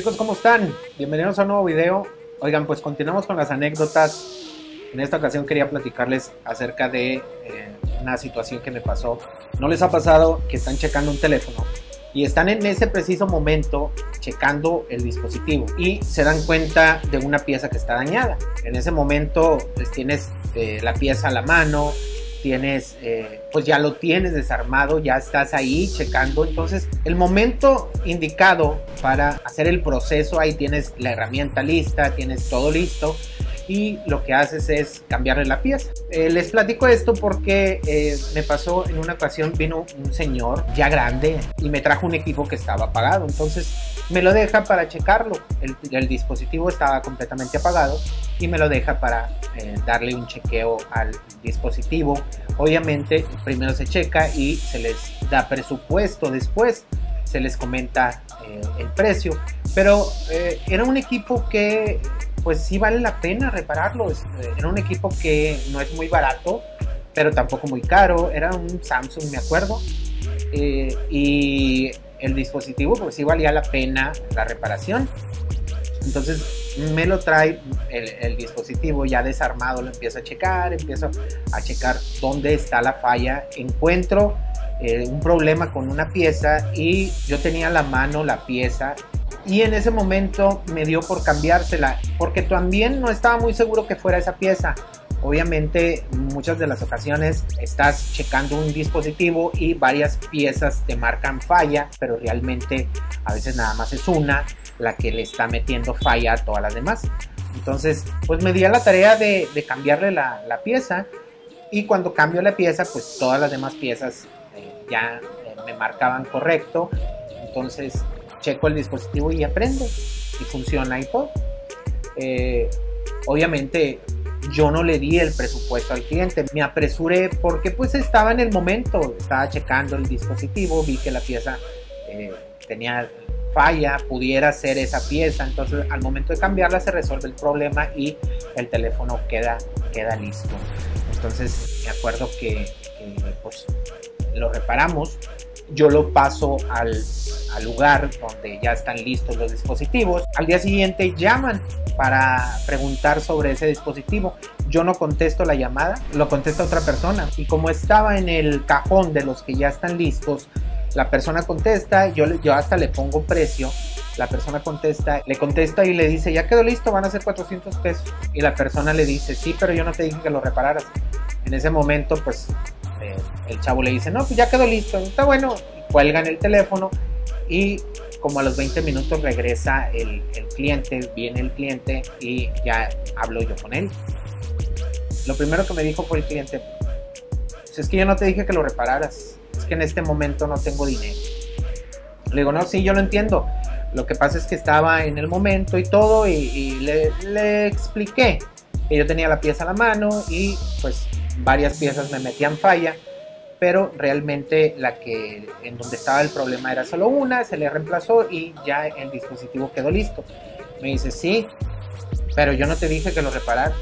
Chicos, ¿cómo están? Bienvenidos a un nuevo video. Oigan, pues continuamos con las anécdotas. En esta ocasión quería platicarles acerca de una situación que me pasó. ¿No les ha pasado que están checando un teléfono y están en ese preciso momento checando el dispositivo y se dan cuenta de una pieza que está dañada? En ese momento pues tienes la pieza a la mano, tienes, pues ya lo tienes desarmado, ya estás ahí checando. Entonces el momento indicado para hacer el proceso, ahí tienes la herramienta lista, tienes todo listo y lo que haces es cambiarle la pieza. Les platico esto porque me pasó en una ocasión. Vino un señor ya grande y me trajo un equipo que estaba apagado, entonces me lo deja para checarlo. El dispositivo estaba completamente apagado y me lo deja para darle un chequeo al dispositivo. Obviamente primero se checa y se les da presupuesto, después se les comenta el precio, pero era un equipo que pues sí vale la pena repararlo. Era un equipo que no es muy barato, pero tampoco muy caro. Era un Samsung, me acuerdo, y el dispositivo pues sí valía la pena la reparación. Entonces me lo trae el dispositivo ya desarmado, lo empiezo a checar, empiezo a checar dónde está la falla. Encuentro un problema con una pieza y yo tenía a la mano la pieza y en ese momento me dio por cambiársela porque también no estaba muy seguro que fuera esa pieza. Obviamente muchas de las ocasiones estás checando un dispositivo y varias piezas te marcan falla, pero realmente a veces nada más es una la que le está metiendo falla a todas las demás. Entonces pues me di a la tarea de cambiarle la pieza, y cuando cambio la pieza pues todas las demás piezas ya me marcaban correcto. Entonces checo el dispositivo y aprendo y funciona y todo. Obviamente yo no le di el presupuesto al cliente, me apresuré porque pues estaba en el momento, estaba checando el dispositivo, vi que la pieza tenía falla, pudiera ser esa pieza. Entonces al momento de cambiarla se resuelve el problema y el teléfono queda listo. Entonces me acuerdo que pues lo reparamos. Yo lo paso al lugar donde ya están listos los dispositivos. Al día siguiente llaman para preguntar sobre ese dispositivo. Yo no contesto la llamada, lo contesta otra persona, y como estaba en el cajón de los que ya están listos, la persona contesta, yo hasta le pongo precio. La persona contesta, le contesta y le dice, ya quedó listo, van a ser 400 pesos. Y la persona le dice, sí, pero yo no te dije que lo repararas. En ese momento pues el chavo le dice, no, pues ya quedó listo, está bueno. Cuelgan el teléfono y como a los 20 minutos regresa el cliente, viene el cliente y ya hablo yo con él. Lo primero que me dijo fue el cliente, pues es que yo no te dije que lo repararas, es que en este momento no tengo dinero. Le digo, no, sí, yo lo entiendo, lo que pasa es que estaba en el momento y todo, y le expliqué que yo tenía la pieza a la mano y pues varias piezas me metían falla, pero realmente la que en donde estaba el problema era solo una, se le reemplazó y ya el dispositivo quedó listo. Me dice, sí, pero yo no te dije que lo repararas.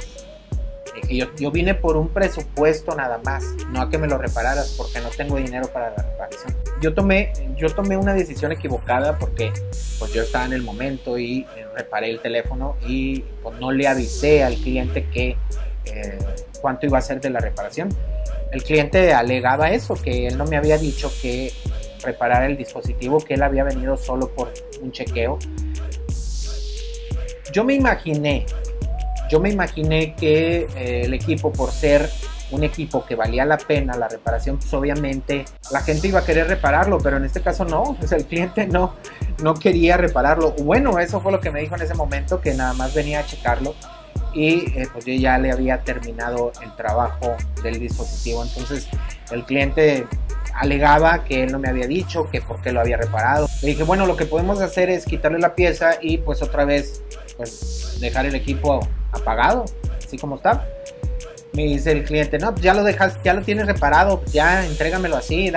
Yo vine por un presupuesto nada más, no a que me lo repararas, porque no tengo dinero para la reparación. Yo tomé una decisión equivocada porque pues yo estaba en el momento y reparé el teléfono y pues no le avisé al cliente que cuánto iba a ser de la reparación. El cliente alegaba eso, que él no me había dicho que reparara el dispositivo, que él había venido solo por un chequeo. Yo me imaginé que el equipo, por ser un equipo que valía la pena la reparación, pues obviamente la gente iba a querer repararlo, pero en este caso no, pues el cliente no quería repararlo. Bueno, eso fue lo que me dijo en ese momento, que nada más venía a checarlo. Y pues yo ya le había terminado el trabajo del dispositivo. Entonces el cliente alegaba que él no me había dicho, que por qué lo había reparado. Le dije, bueno, lo que podemos hacer es quitarle la pieza y pues otra vez pues dejar el equipo apagado, así como está. Me dice el cliente, no, pues ya lo dejas, ya lo tienes reparado, ya entrégamelo así,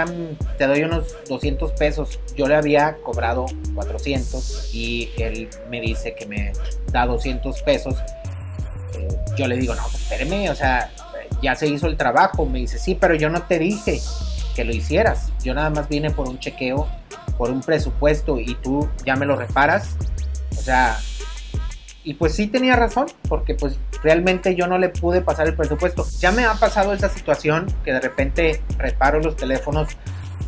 te doy unos 200 pesos. Yo le había cobrado 400 y él me dice que me da 200 pesos. Yo le digo, no, espéreme, o sea, ya se hizo el trabajo. Me dice, sí, pero yo no te dije que lo hicieras, yo nada más vine por un chequeo, por un presupuesto, y tú ya me lo reparas, O sea, y pues sí tenía razón, porque pues realmente yo no le pude pasar el presupuesto. Ya me ha pasado esa situación que de repente reparo los teléfonos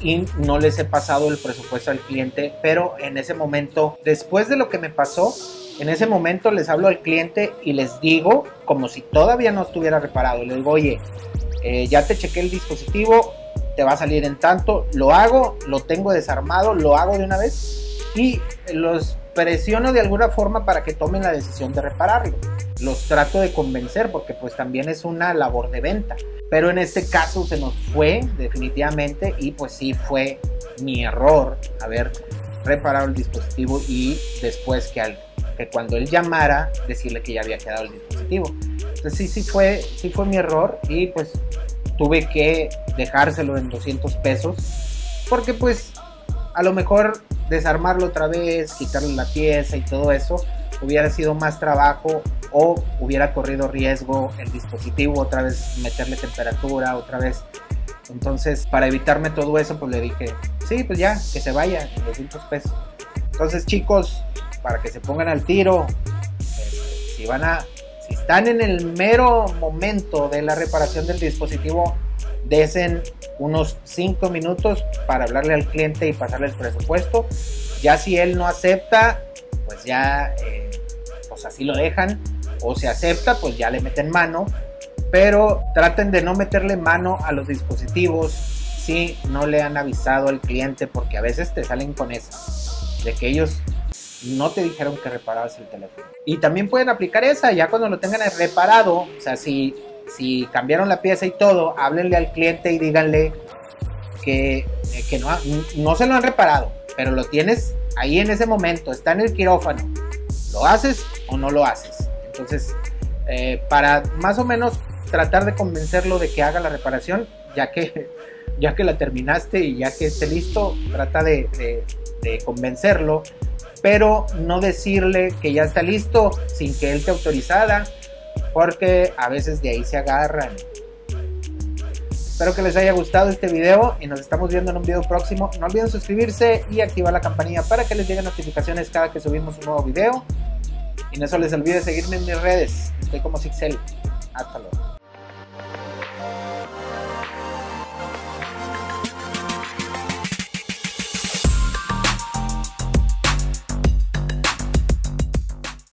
y no les he pasado el presupuesto al cliente, pero en ese momento, después de lo que me pasó, en ese momento les hablo al cliente y les digo, como si todavía no estuviera reparado, les digo, oye, ya te chequé el dispositivo, te va a salir en tanto, lo hago, lo tengo desarmado, lo hago de una vez y los presiono de alguna forma para que tomen la decisión de repararlo. Los trato de convencer porque pues también es una labor de venta, pero en este caso se nos fue definitivamente y pues sí fue mi error haber reparado el dispositivo y después que cuando él llamara decirle que ya había quedado el dispositivo. Entonces sí fue mi error y pues tuve que dejárselo en 200 pesos porque pues a lo mejor desarmarlo otra vez, quitarle la pieza y todo eso hubiera sido más trabajo o hubiera corrido riesgo el dispositivo, otra vez meterle temperatura, otra vez. Entonces para evitarme todo eso pues le dije, sí, pues ya, que se vaya en 200 pesos. Entonces chicos, para que se pongan al tiro, si están en el mero momento de la reparación del dispositivo, desen unos 5 minutos para hablarle al cliente y pasarle el presupuesto. Ya si él no acepta, pues ya pues así lo dejan, o si acepta, pues ya le meten mano, pero traten de no meterle mano a los dispositivos si no le han avisado al cliente, porque a veces te salen con esa, de que ellos no te dijeron que reparabas el teléfono. Y también pueden aplicar esa, ya cuando lo tengan reparado, o sea, si cambiaron la pieza y todo, háblenle al cliente y díganle que no se lo han reparado, pero lo tienes ahí en ese momento, está en el quirófano, ¿lo haces o no lo haces? Entonces, para más o menos tratar de convencerlo de que haga la reparación, ya que la terminaste y ya que esté listo, trata de convencerlo, pero no decirle que ya está listo sin que él te autorizara, porque a veces de ahí se agarran. Espero que les haya gustado este video y nos estamos viendo en un video próximo. No olviden suscribirse y activar la campanilla para que les lleguen notificaciones cada que subimos un nuevo video. Y no se les olvide seguirme en mis redes. Estoy como Six6cel. Hasta luego.